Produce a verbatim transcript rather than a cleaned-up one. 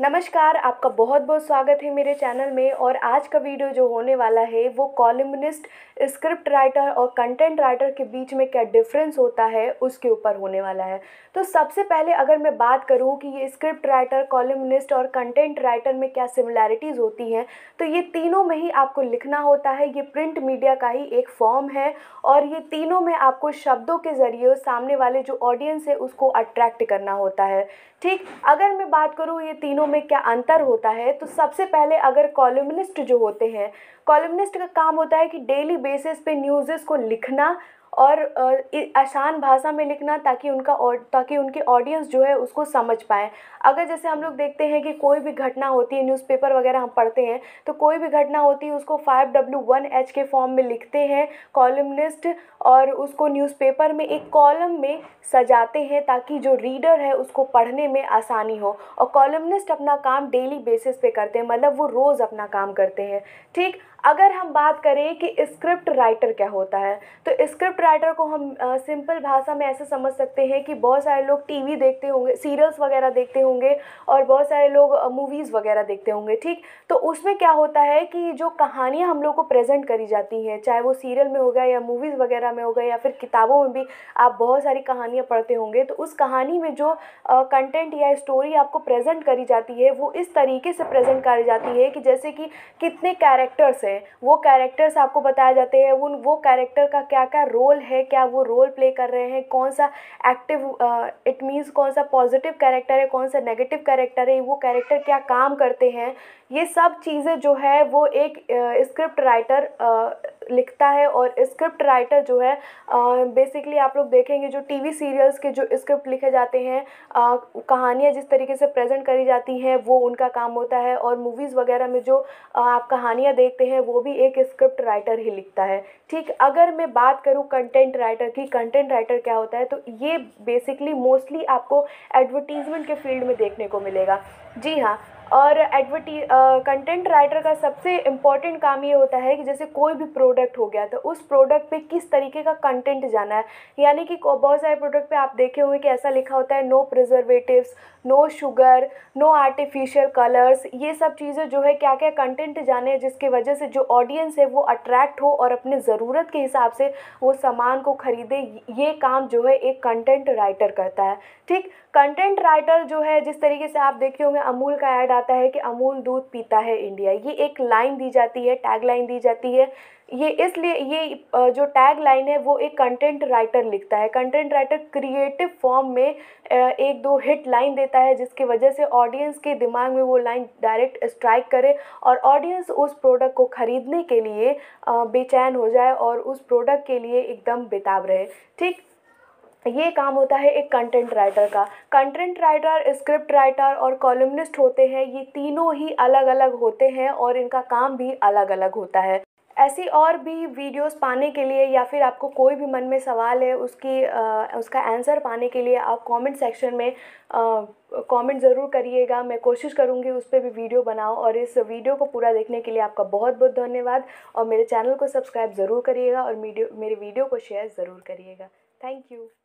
नमस्कार, आपका बहुत बहुत स्वागत है मेरे चैनल में। और आज का वीडियो जो होने वाला है वो कॉलमनिस्ट, स्क्रिप्ट राइटर और कंटेंट राइटर के बीच में क्या डिफरेंस होता है उसके ऊपर होने वाला है। तो सबसे पहले अगर मैं बात करूं कि ये स्क्रिप्ट राइटर, कॉलमनिस्ट और कंटेंट राइटर में क्या सिमिलैरिटीज़ होती हैं, तो ये तीनों में ही आपको लिखना होता है। ये प्रिंट मीडिया का ही एक फॉर्म है और ये तीनों में आपको शब्दों के ज़रिए सामने वाले जो ऑडियंस है उसको अट्रैक्ट करना होता है। ठीक, अगर मैं बात करूँ ये तीनों में क्या अंतर होता है, तो सबसे पहले अगर कॉलमनिस्ट जो होते हैं, कॉलमनिस्ट का काम होता है कि डेली बेसिस पे न्यूज़ेस को लिखना और आसान भाषा में लिखना ताकि उनका ताकि उनके ऑडियंस जो है उसको समझ पाए। अगर जैसे हम लोग देखते हैं कि कोई भी घटना होती है, न्यूज़पेपर वगैरह हम पढ़ते हैं, तो कोई भी घटना होती है उसको फाइव डब्ल्यू वन एच के फॉर्म में लिखते हैं कॉलमनिस्ट और उसको न्यूज़पेपर में एक कॉलम में सजाते हैं ताकि जो रीडर है उसको पढ़ने में आसानी हो। और कॉलमनिस्ट अपना काम डेली बेसिस पे करते हैं, मतलब वो रोज़ अपना काम करते हैं। ठीक, अगर हम बात करें कि स्क्रिप्ट राइटर क्या होता है, तो स्क्रिप्ट राइटर को हम आ, सिंपल भाषा में ऐसे समझ सकते हैं कि बहुत सारे लोग टीवी देखते होंगे, सीरियल्स वगैरह देखते होंगे और बहुत सारे लोग मूवीज़ वगैरह देखते होंगे। ठीक, तो उसमें क्या होता है कि जो कहानियाँ हम लोग को प्रेजेंट करी जाती हैं, चाहे वो सीरियल में होगा या मूवीज़ वगैरह में होगा या फिर किताबों में भी आप बहुत सारी कहानियाँ पढ़ते होंगे, तो उस कहानी में जो कंटेंट या स्टोरी आपको प्रेजेंट करी जाती है वो इस तरीके से प्रेजेंट करी जाती है कि जैसे कि कितने कैरेक्टर्स हैं, वो कैरेक्टर्स आपको बताए जाते हैं, वो वो कैरेक्टर का क्या क्या रोल है, क्या वो रोल प्ले कर रहे हैं, कौन सा एक्टिव, इट मींस कौन सा पॉजिटिव कैरेक्टर है, कौन सा नेगेटिव कैरेक्टर है, वो कैरेक्टर क्या काम करते हैं, ये सब चीज़ें जो है वो एक स्क्रिप्ट uh, राइटर uh, लिखता है। और स्क्रिप्ट राइटर जो है बेसिकली uh, आप लोग देखेंगे जो टीवी सीरियल्स के जो स्क्रिप्ट लिखे जाते हैं, uh, कहानियाँ जिस तरीके से प्रेजेंट करी जाती हैं वो उनका काम होता है। और मूवीज़ वगैरह में जो uh, आप कहानियाँ देखते हैं वो भी एक स्क्रिप्ट राइटर ही लिखता है। ठीक, अगर मैं बात करूं कंटेंट राइटर की, कंटेंट राइटर क्या होता है, तो ये बेसिकली मोस्टली आपको एडवर्टीजमेंट के फील्ड में देखने को मिलेगा। जी हाँ, और एडवर्टी कंटेंट राइटर का सबसे इम्पॉर्टेंट काम ये होता है कि जैसे कोई भी प्रोडक्ट हो गया, तो उस प्रोडक्ट पे किस तरीके का कंटेंट जाना है। यानी कि बहुत सारे प्रोडक्ट पे आप देखे होंगे कि ऐसा लिखा होता है no preservatives, no sugar, no artificial colours, ये सब चीज़ें जो है क्या क्या कंटेंट जाने, जिसकी वजह से जो ऑडियंस है वो अट्रैक्ट हो और अपने ज़रूरत के हिसाब से वो सामान को ख़रीदे। ये काम जो है एक कंटेंट राइटर करता है। ठीक, कंटेंट राइटर जो है जिस तरीके से आप देखे होंगे अमूल का ऐड आता है कि अमूल दूध पीता है इंडिया, ये एक लाइन दी जाती है, टैग लाइन दी जाती है। ये इसलिए ये जो टैग लाइन है वो एक कंटेंट राइटर लिखता है। कंटेंट राइटर क्रिएटिव फॉर्म में एक दो हिट लाइन देता है जिसकी वजह से ऑडियंस के दिमाग में वो लाइन डायरेक्ट स्ट्राइक करे और ऑडियंस उस प्रोडक्ट को ख़रीदने के लिए बेचैन हो जाए और उस प्रोडक्ट के लिए एकदम बेताब रहे। ठीक, ये काम होता है एक कंटेंट राइटर का। कंटेंट राइटर, स्क्रिप्ट राइटर और कॉलमनिस्ट होते हैं, ये तीनों ही अलग अलग होते हैं और इनका काम भी अलग अलग होता है। ऐसी और भी वीडियोस पाने के लिए या फिर आपको कोई भी मन में सवाल है उसकी आ, उसका आंसर पाने के लिए आप कमेंट सेक्शन में कमेंट ज़रूर करिएगा। मैं कोशिश करूँगी उस पर भी वीडियो बनाऊँ। और इस वीडियो को पूरा देखने के लिए आपका बहुत बहुत धन्यवाद। और मेरे चैनल को सब्सक्राइब ज़रूर करिएगा और वीडियो मेरे वीडियो को शेयर ज़रूर करिएगा। Thank you.